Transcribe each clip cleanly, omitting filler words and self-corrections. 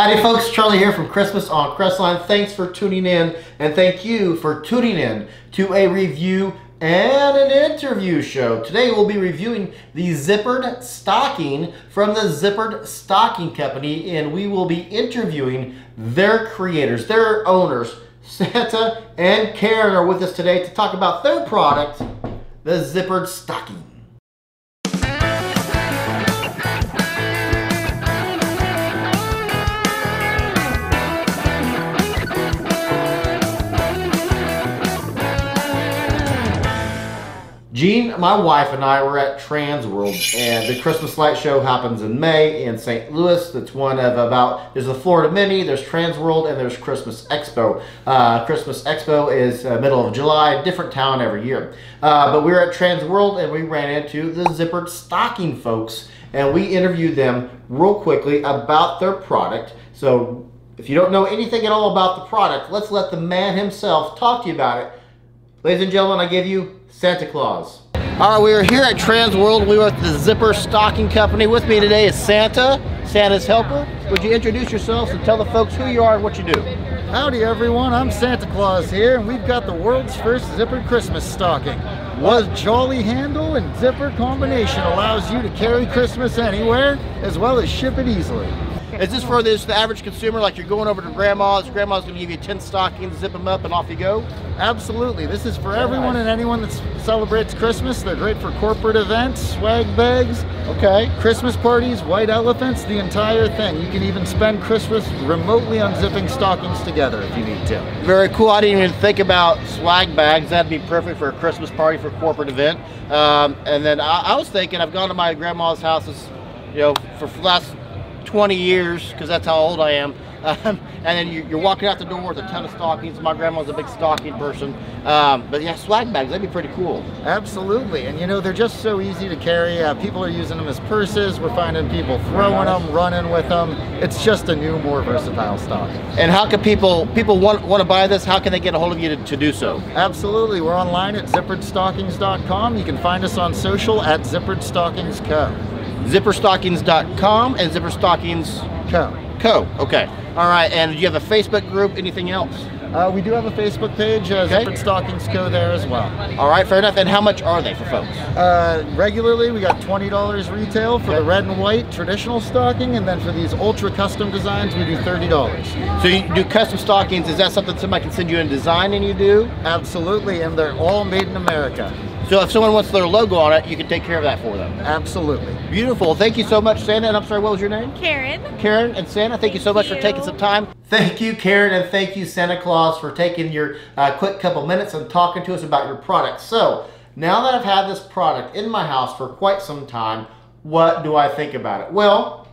Howdy folks, Charlie here from Christmas on Crestline. Thanks for tuning in, and thank you for tuning in to a review and an interview show. Today we'll be reviewing the Zippered Stocking from the Zippered Stocking Company, and we will be interviewing their creators, their owners. Santa and Karen are with us today to talk about their product, the Zippered Stocking. Gene, my wife, and I were at Transworld, and the Christmas Light Show happens in May in St. Louis. That's one of about, there's the Florida Mini, there's Transworld, and there's Christmas Expo. Christmas Expo is middle of July, different town every year. But we were at Transworld, and we ran into the Zippered Stocking folks, and we interviewed them real quickly about their product. So if you don't know anything at all about the product, let's let the man himself talk to you about it. Ladies and gentlemen, I give you Santa Claus. All right, we are here at Transworld. We are at the Zippered Stocking Company. With me today is Santa, Santa's helper. Would you introduce yourselves and tell the folks who you are and what you do? Howdy everyone, I'm Santa Claus here, and we've got the world's first zippered Christmas stocking. What jolly handle and zipper combination allows you to carry Christmas anywhere, as well as ship it easily. Is this for the average consumer, like you're going over to grandma's, grandma's gonna give you 10 stockings, zip them up and off you go? Absolutely, this is for everyone and anyone that celebrates Christmas. They're great for corporate events, swag bags, okay, Christmas parties, white elephants, the entire thing. You can even spend Christmas remotely unzipping stockings together if you need to. Very cool, I didn't even think about swag bags. That'd be perfect for a Christmas party, for a corporate event. And then I was thinking, I've gone to my grandma's houses, you know, for the last 20 years, because that's how old I am, and then you're walking out the door with a ton of stockings. My grandma's a big stocking person, but yeah, swag bags, that'd be pretty cool. Absolutely, and you know, they're just so easy to carry. People are using them as purses. We're finding people throwing them, running with them. It's just a new, more versatile stocking. And how can people want to buy this? How can they get a hold of you to do so? Absolutely, we're online at zipperedstockings.com. You can find us on social at zipperedstockingsco. zipperedstockings.com and zipperedstockings.co. Okay. All right. And do you have a Facebook group? Anything else? We do have a Facebook page, okay. Zippered Stockings Co. there as well. All right, fair enough. And how much are they for folks? Regularly, we got $20 retail for the red and white traditional stocking, and then for these ultra custom designs, we do $30. So you do custom stockings. Is that something somebody can send you in design and you do? Absolutely, and they're all made in America. So if someone wants their logo on it, you can take care of that for them. Absolutely. Beautiful. Thank you so much, Santa. And I'm sorry, what was your name? Karen. Karen and Santa, thank you so much for taking some time. Thank you, Karen, and thank you, Santa Claus, for taking your quick couple minutes and talking to us about your product. So now that I've had this product in my house for quite some time, what do I think about it? Well,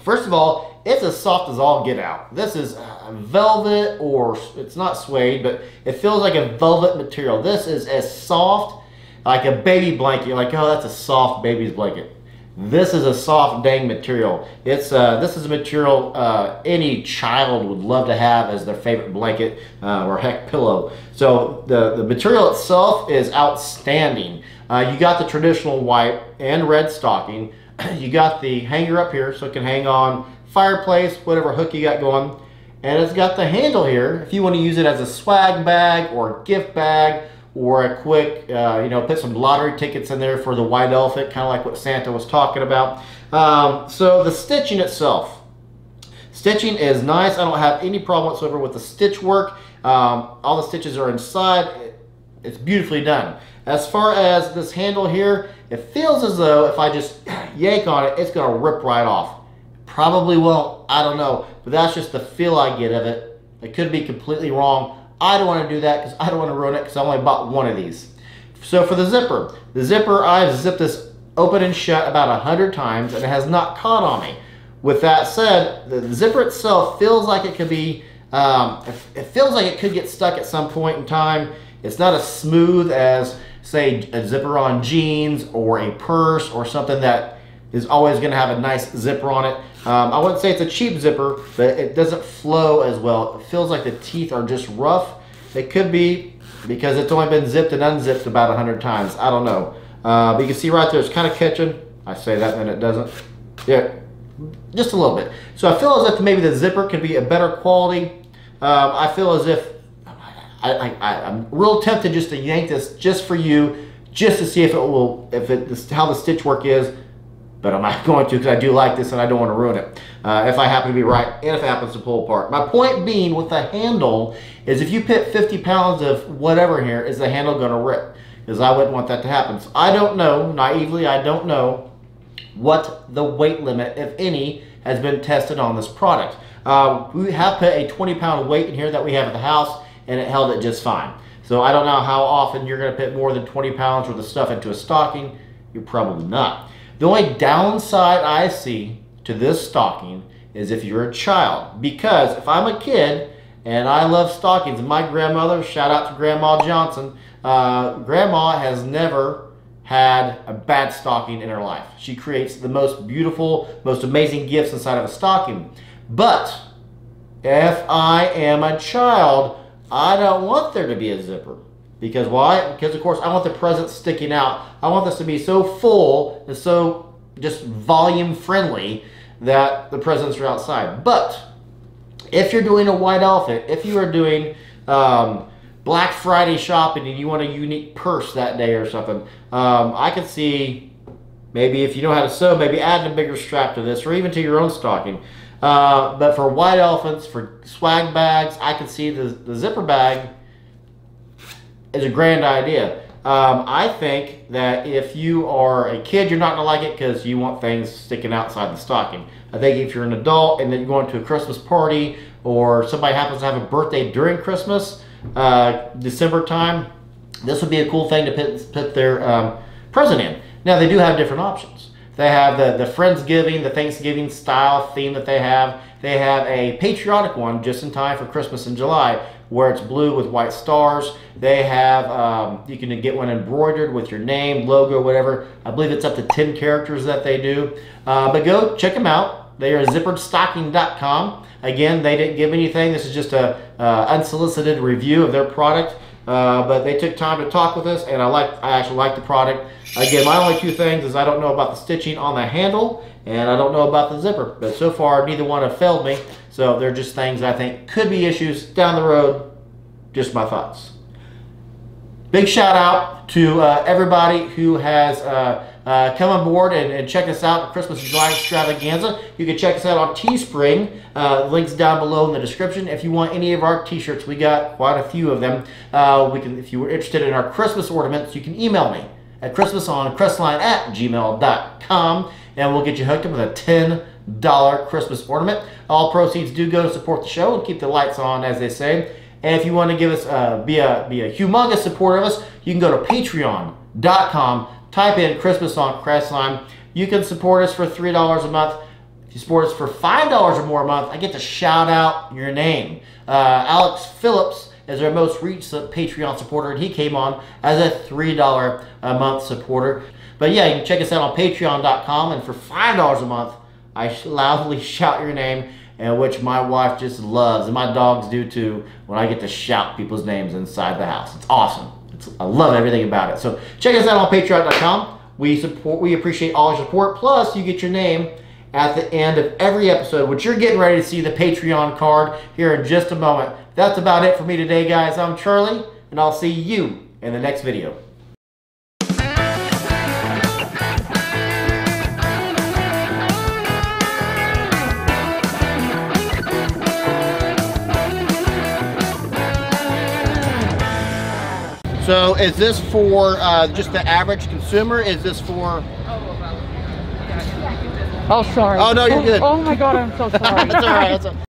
first of all, it's as soft as all get out. This is velvet, or it's not suede, but it feels like a velvet material. This is as soft like a baby blanket. You're like, oh, that's a soft baby's blanket. This is a soft dang material. It's this is a material any child would love to have as their favorite blanket or heck pillow. So the material itself is outstanding. You got the traditional white and red stocking. You got the hanger up here so it can hang on fireplace, whatever hook you got going. And it's got the handle here if you want to use it as a swag bag or a gift bag, or a quick, you know, put some lottery tickets in there for the white elephant, kind of like what Santa was talking about. So the stitching itself. Stitching is nice. I don't have any problem whatsoever with the stitch work. All the stitches are inside. It's beautifully done. As far as this handle here, it feels as though if I just yank on it, it's gonna rip right off. Probably won't, I don't know. But that's just the feel I get of it. I could be completely wrong. I don't want to do that because I don't want to ruin it because I only bought one of these. So for the zipper, I've zipped this open and shut about 100 times and it has not caught on me. With that said, the zipper itself feels like it could be, it feels like it could get stuck at some point in time. It's not as smooth as, say, a zipper on jeans or a purse or something that is always going to have a nice zipper on it. I wouldn't say it's a cheap zipper, but it doesn't flow as well. It feels like the teeth are just rough. It could be because it's only been zipped and unzipped about 100 times. I don't know. But you can see right there, it's kind of catching. I say that and it doesn't. Yeah, just a little bit. So I feel as if maybe the zipper could be a better quality. I feel as if I'm real tempted just to yank this just for you, just to see if it will, how the stitch work is. But I'm not going to, because I do like this and I don't want to ruin it if I happen to be right and if it happens to pull apart. My point being with the handle is if you put 50 pounds of whatever here, is the handle going to rip? Because I wouldn't want that to happen. So I don't know, naively, I don't know what the weight limit, if any, has been tested on this product. We have put a 20-pound weight in here that we have at the house, and it held it just fine. So I don't know how often you're going to put more than 20 pounds worth of stuff into a stocking. You're probably not. The only downside I see to this stocking is if you're a child, because if I'm a kid and I love stockings, my grandmother, shout out to Grandma Johnson, Grandma has never had a bad stocking in her life. She creates the most beautiful, most amazing gifts inside of a stocking. But if I am a child, I don't want there to be a zipper. Because why? Because, of course, I want the present sticking out. I want this to be so full and so just volume friendly that the presents are outside. But if you're doing a white elephant, if you are doing Black Friday shopping and you want a unique purse that day or something, I could see maybe if you know how to sew, maybe adding a bigger strap to this or even to your own stocking. But for white elephants, for swag bags, I could see the zipper bag is a grand idea. I think that if you are a kid, you're not gonna like it because you want things sticking outside the stocking. I think if you're an adult and then you're going to a Christmas party or somebody happens to have a birthday during Christmas, December time, this would be a cool thing to put their present in. Now they do have different options. They have the Friendsgiving, the Thanksgiving style theme that they have. They have a patriotic one just in time for Christmas in July, where it's blue with white stars. They have, you can get one embroidered with your name, logo, whatever. I believe it's up to 10 characters that they do. But go check them out. They are zipperedstocking.com. Again, they didn't give anything. This is just a unsolicited review of their product. But they took time to talk with us, and I actually like the product. Again, my only two things is I don't know about the stitching on the handle, and I don't know about the zipper. But so far, neither one have failed me. So they're just things I think could be issues down the road. Just my thoughts. Big shout out to everybody who has come on board and check us out at Christmas in July Extravaganza. You can check us out on Teespring. Links down below in the description. If you want any of our t-shirts, we got quite a few of them. If you were interested in our Christmas ornaments, you can email me at christmasoncrestline@gmail.com and we'll get you hooked up with a $10 Christmas ornament. All proceeds do go to support the show and keep the lights on, as they say. And if you want to give us be a humongous supporter of us, you can go to patreon.com. Type in Christmas on Crestline. You can support us for $3 a month. If you support us for $5 or more a month, I get to shout out your name. Alex Phillips is our most recent Patreon supporter, and he came on as a $3 a month supporter. But yeah, you can check us out on patreon.com, and for $5 a month, I loudly shout your name, and which my wife just loves, and my dogs do too, when I get to shout people's names inside the house. It's awesome. I love everything about it. So check us out on patreon.com. We appreciate all your support. Plus, you get your name at the end of every episode, which you're getting ready to see the Patreon card here in just a moment. That's about it for me today, guys. I'm Charlie, and I'll see you in the next video. So is this for just the average consumer? Is this for... Oh, sorry. Oh, no, you're good. Oh, my God, I'm so sorry. That's all right. That's all right.